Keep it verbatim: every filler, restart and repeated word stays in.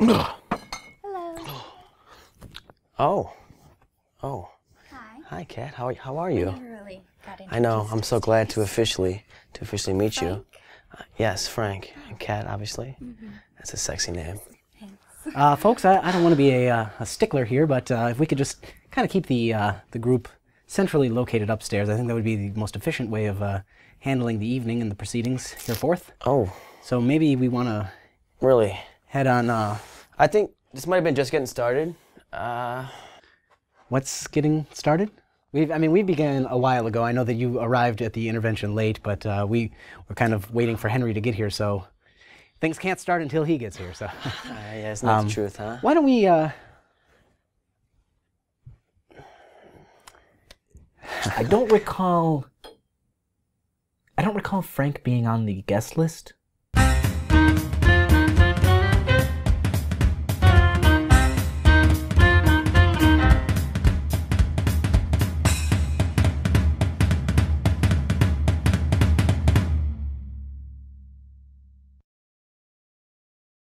Hello. Oh. Oh. Hi. Hi, Kat. How are you? How are you? I really got into I know. I'm so glad to officially to officially meet Frank. you. Uh, yes, Frank. And Kat, obviously. Mm-hmm. That's a sexy name. Thanks. Uh, folks, I, I don't want to be a, uh, a stickler here, but uh, if we could just kind of keep the uh, the group centrally located upstairs, I think that would be the most efficient way of uh, handling the evening and the proceedings hereforth. Oh. So maybe we want to really head on. Uh, I think this might have been just getting started. Uh... What's getting started? We've, I mean, we began a while ago. I know that you arrived at the intervention late, but uh, we were kind of waiting for Henry to get here, so things can't start until he gets here. So uh, yeah, it's not um, the truth, huh? Why don't we? Uh... I don't recall. I don't recall Frank being on the guest list.